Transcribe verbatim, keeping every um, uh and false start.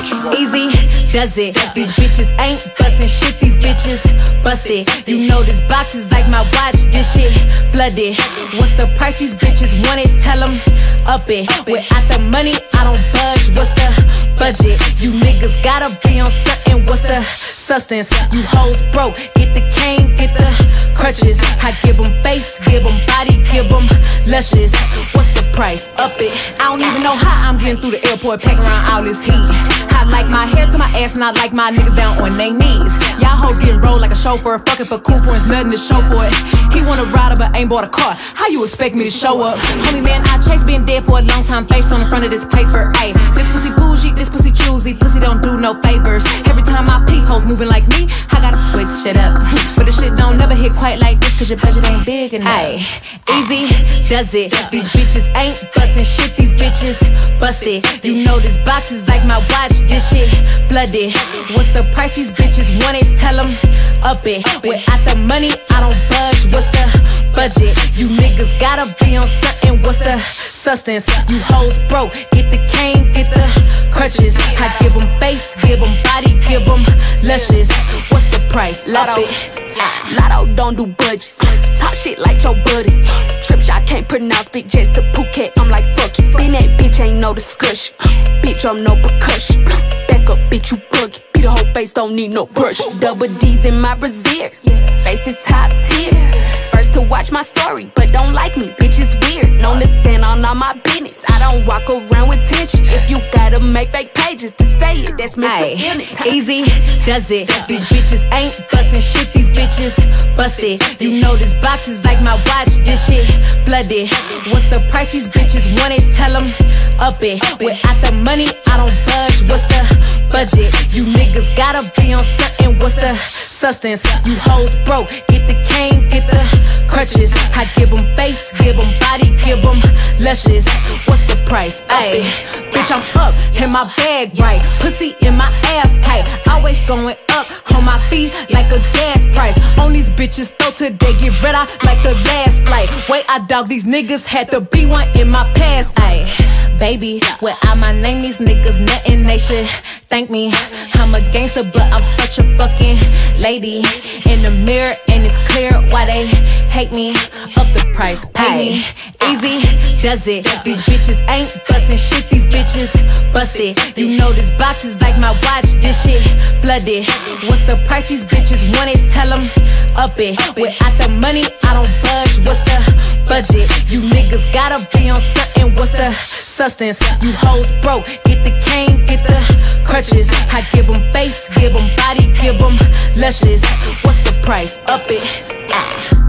Easy does it. These bitches ain't bustin' shit. These bitches busted. You know this box is like my watch. This shit flooded. What's the price these bitches want it? Tell them up it. Without the money, I don't budge. What's the budget? You niggas gotta be on something. What's the substance? You hoes broke. Get the cane, get the crutches. I give them face, give them body, give them luscious. What's the price? Up it. I don't even know how I'm getting through the airport, packing around all this heat. I like my hair to my ass, and I like my niggas down on they knees. Y'all hoes getting rolled like a chauffeur, fucking for coupons, nothing to show for it. He wanna ride up, but ain't bought a car. How you expect me to show up? Homie man, I chase, been dead for a long time, face on the front of this paper. Ayy, this pussy bougie, this pussy choosy, pussy don't do no favors. Every time I peep, hoes moving like me, I gotta switch it up. But the shit don't never hit quite like this, cause your budget ain't big enough. Ayy, easy does it. These bitches ain't bustin' shit, these bitches busted. You know this box is like my watch, this shit flooded. What's the price these bitches want it? Tell them up it. Without the money, I don't budge. What's the budget? You niggas gotta be on something. What's the substance? You hoes broke. Get the cane, get the crutches. I give them face, give them body, give them luscious. What's the price? Latto, Latto don't do budgets. Top shit like Joe Budden. Trips I can't pronounce. Big jets to Phuket. I'm like fuck you. Been that bitch ain't no discussion. Bitch I'm no percussion. Back up bitch you bugged. Beat the whole face don't need no brush. Double D's in my brazier. Face is top tier. First to watch my story, but don't like me. Bitch is weird. Known to stand on all my business. I don't walk around with tension. If you gotta make fake pages to say it, that's mental illness. Easy does it. These bitches ain't bustin' shit. These bitches busted. You know this box is like my watch. This shit flooded. What's the price these bitches want it? Tell them up it. Without the money, I don't budge. What's the budget? You niggas gotta be on something. What's the substance? You hoes broke. Get the cane, get the crutches. I give them face, give them body, give them luscious. What's the price? Ayy, bitch I'm up in my bag right. Pussy in my abs tight. Always going up on my feet like a gas price. On these bitches throw till they get red eye like the last flight. Wait, I dog these niggas had to be one in my past. Ayy, baby, without my name these niggas nothing. They should thank me. I'm a gangster but I'm such a fucking lady. In the mirror and it's clear why they hate me. Up the price, pay me. Easy does it. These bitches ain't bustin' shit. These bitches busted. You know this box is like my watch. This shit flooded. What's the price these bitches want it? Tell them up it. Without the money, I don't budge. What's the budget? You niggas gotta be on something. What's the substance? You hoes broke. Get the cane, get the crutches. I give them face, give them body, give them luscious. What's the price? Up it.